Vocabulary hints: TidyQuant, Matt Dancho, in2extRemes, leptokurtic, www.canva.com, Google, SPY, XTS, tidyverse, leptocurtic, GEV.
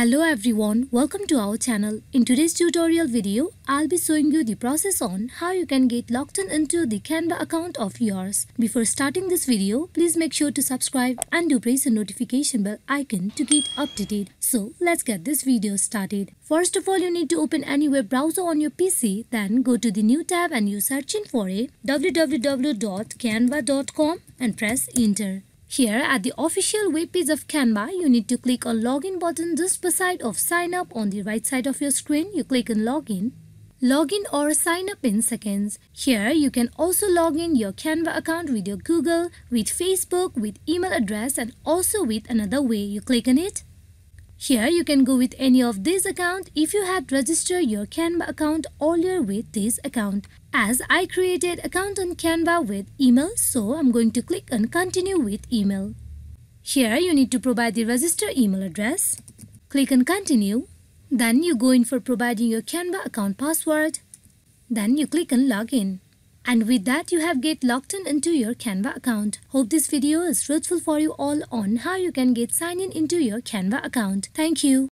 Hello everyone, welcome to our channel. In today's tutorial video, I'll be showing you the process on how you can get logged in into the Canva account of yours. Before starting this video, please make sure to subscribe and do press the notification bell icon to get updated. So let's get this video started. First of all, you need to open any web browser on your PC, then go to the new tab and you search in for a www.canva.com and press enter. Here at the official web page of Canva, you need to click on login button just beside of sign up on the right side of your screen. You click on login. Log in or sign up in seconds. Here you can also log in your Canva account with your Google, with Facebook, with email address and also with another way. You click on it. Here you can go with any of these accounts if you had registered your Canva account earlier with this account. As I created account on Canva with email, so I'm going to click on continue with email. Here you need to provide the register email address. Click on continue. Then you go in for providing your Canva account password. Then you click on login. And with that, you have get logged in into your Canva account. Hope this video is fruitful for you all on how you can get signed in into your Canva account. Thank you.